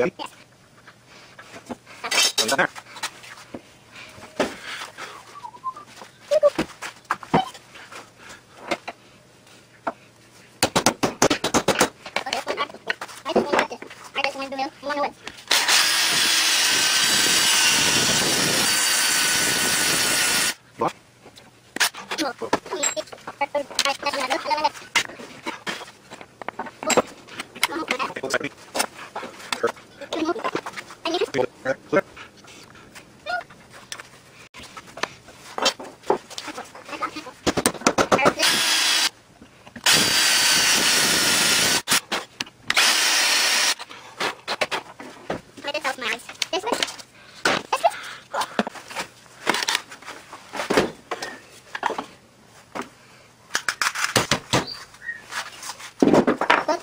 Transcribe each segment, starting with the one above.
Okay. What's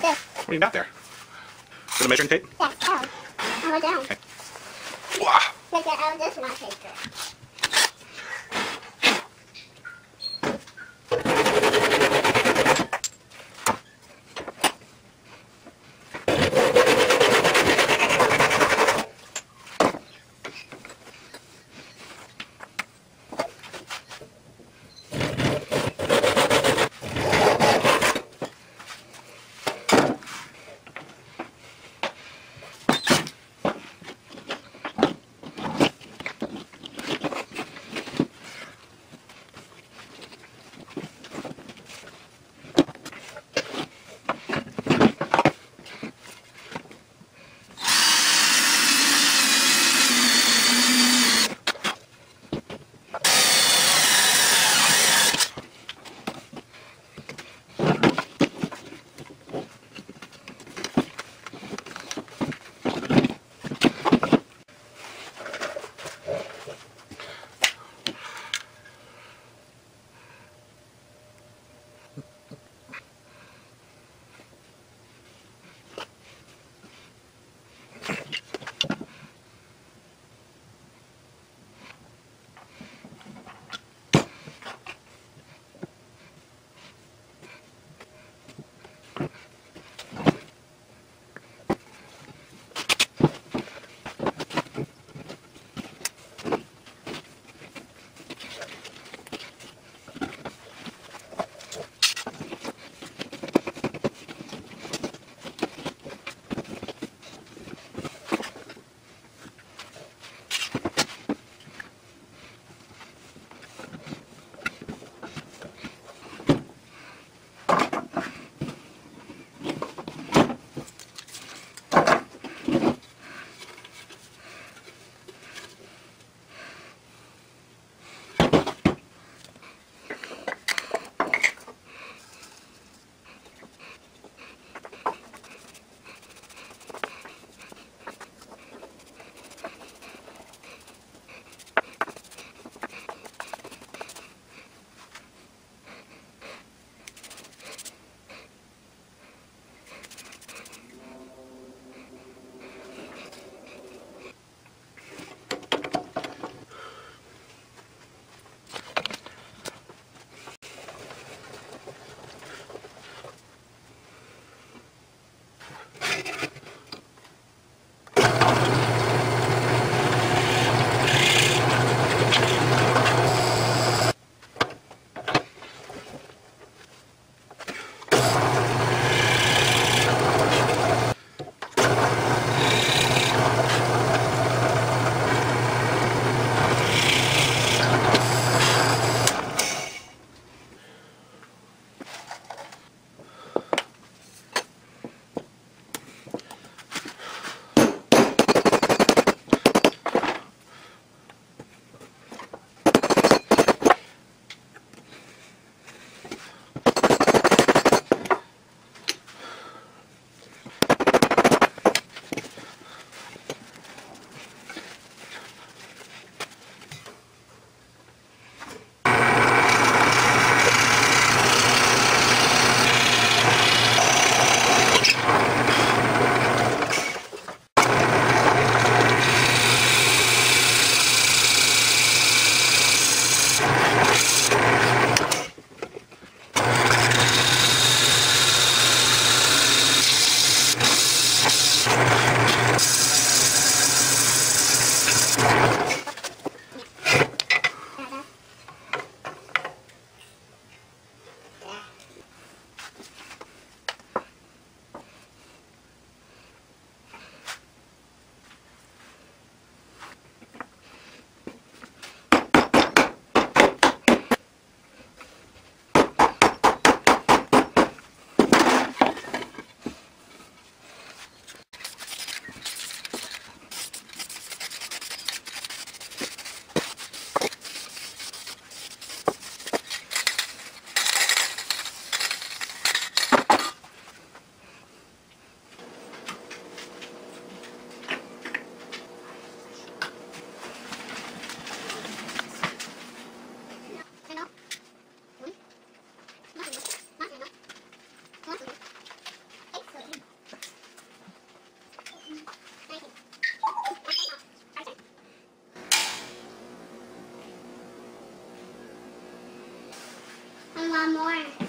there? What do you got there? Is it a measuring tape? Yeah, I'll go down. Okay. Wow. Look at how this one takes it. one more.